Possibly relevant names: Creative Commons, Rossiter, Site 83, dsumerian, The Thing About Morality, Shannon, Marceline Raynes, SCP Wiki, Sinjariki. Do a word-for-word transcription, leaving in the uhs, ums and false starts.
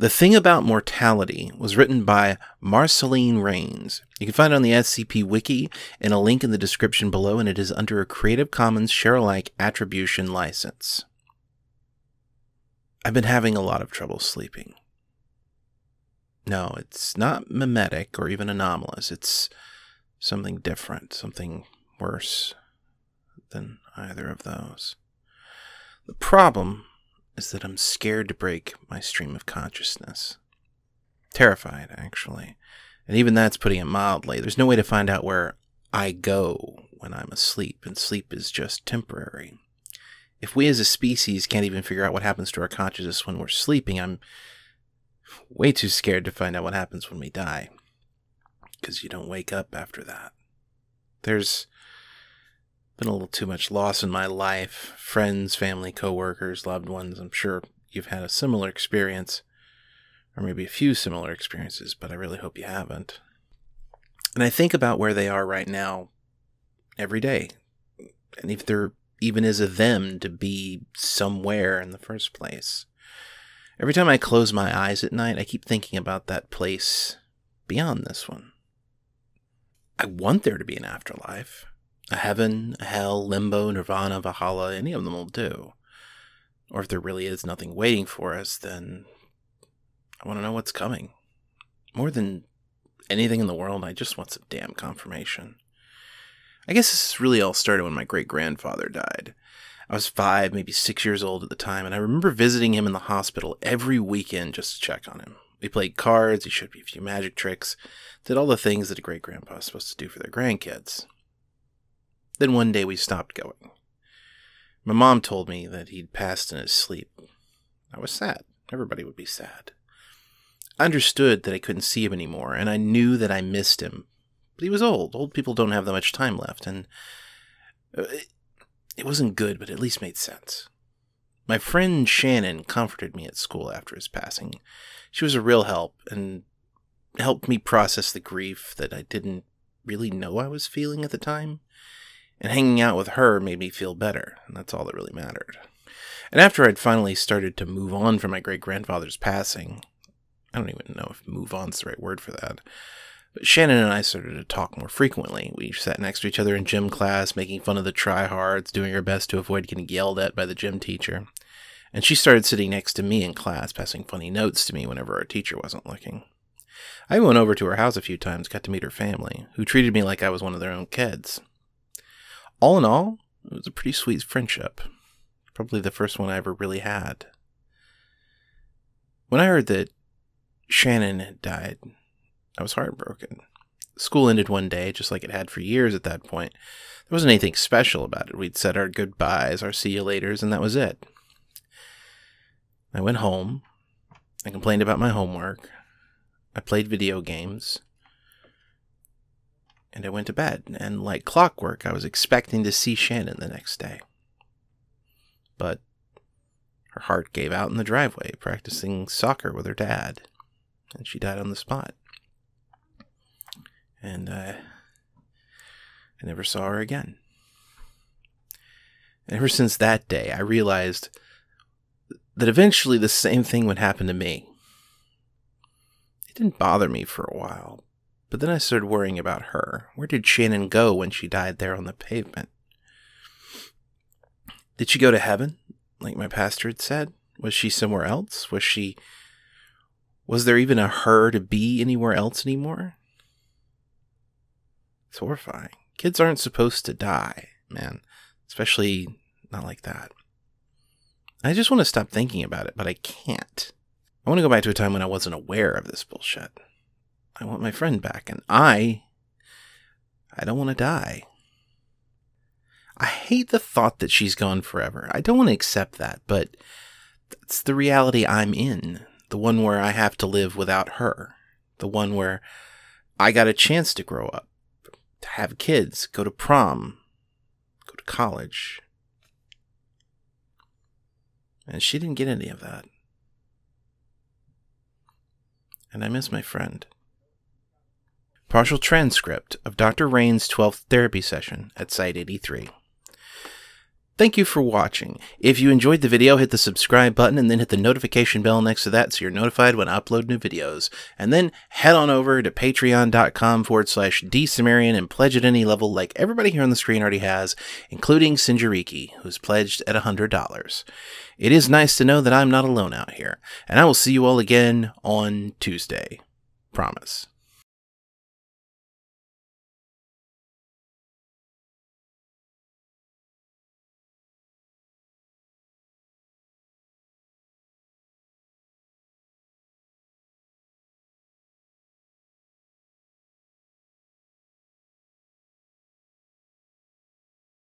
The Thing About Mortality was written by Marceline Raynes. You can find it on the S C P Wiki and a link in the description below, and it is under a Creative Commons Sharealike Attribution License. I've been having a lot of trouble sleeping. No, it's not mimetic or even anomalous. It's something different, something worse than either of those. The problem is that I'm scared to break my stream of consciousness. Terrified, actually. And even that's putting it mildly. There's no way to find out where I go when I'm asleep, and sleep is just temporary. If we as a species can't even figure out what happens to our consciousness when we're sleeping, I'm way too scared to find out what happens when we die. Because you don't wake up after that. There's been a little too much loss in my life. Friends, family, co-workers, loved ones. I'm sure you've had a similar experience, or maybe a few similar experiences, but I really hope you haven't. And I think about where they are right now every day, and if there even is a them to be somewhere in the first place. Every time I close my eyes at night, I keep thinking about that place beyond this one. I want there to be an afterlife. A heaven, a hell, limbo, nirvana, Valhalla, any of them will do. Or if there really is nothing waiting for us, then I want to know what's coming. More than anything in the world, I just want some damn confirmation. I guess this really all started when my great-grandfather died. I was five, maybe six years old at the time, and I remember visiting him in the hospital every weekend just to check on him. We played cards, he showed me a few magic tricks, did all the things that a great-grandpa is supposed to do for their grandkids. Then one day we stopped going. My mom told me that he'd passed in his sleep. I was sad. Everybody would be sad. I understood that I couldn't see him anymore, and I knew that I missed him. But he was old. Old people don't have that much time left, and it, it wasn't good, but at least made sense. My friend Shannon comforted me at school after his passing. She was a real help, and helped me process the grief that I didn't really know I was feeling at the time. And hanging out with her made me feel better, and that's all that really mattered. And after I'd finally started to move on from my great-grandfather's passing, I don't even know if move on's the right word for that, but Shannon and I started to talk more frequently. We sat next to each other in gym class, making fun of the tryhards, doing our best to avoid getting yelled at by the gym teacher. And she started sitting next to me in class, passing funny notes to me whenever our teacher wasn't looking. I went over to her house a few times, got to meet her family, who treated me like I was one of their own kids. All in all, it was a pretty sweet friendship. Probably the first one I ever really had. When I heard that Shannon had died, I was heartbroken. School ended one day, just like it had for years at that point. There wasn't anything special about it. We'd said our goodbyes, our see you laters, and that was it. I went home. I complained about my homework. I played video games. And I went to bed, and like clockwork, I was expecting to see Shannon the next day. But her heart gave out in the driveway, practicing soccer with her dad, and she died on the spot. And uh, I never saw her again. And ever since that day, I realized that eventually the same thing would happen to me. It didn't bother me for a while. But then I started worrying about her. Where did Shannon go when she died there on the pavement? Did she go to heaven, like my pastor had said? Was she somewhere else? Was she... Was there even a her to be anywhere else anymore? It's horrifying. Kids aren't supposed to die, man. Especially not like that. I just want to stop thinking about it, but I can't. I want to go back to a time when I wasn't aware of this bullshit. I want my friend back, and I, I don't want to die. I hate the thought that she's gone forever. I don't want to accept that, but that's the reality I'm in. The one where I have to live without her. The one where I got a chance to grow up, to have kids, go to prom, go to college. And she didn't get any of that. And I miss my friend. Partial transcript of Doctor Raynes' twelfth therapy session at Site eighty-three. Thank you for watching. If you enjoyed the video, hit the subscribe button and then hit the notification bell next to that so you're notified when I upload new videos. And then head on over to patreon.com forward slash dsumerian and pledge at any level like everybody here on the screen already has, including Sinjariki, who's pledged at one hundred dollars. It is nice to know that I'm not alone out here, and I will see you all again on Tuesday. Promise.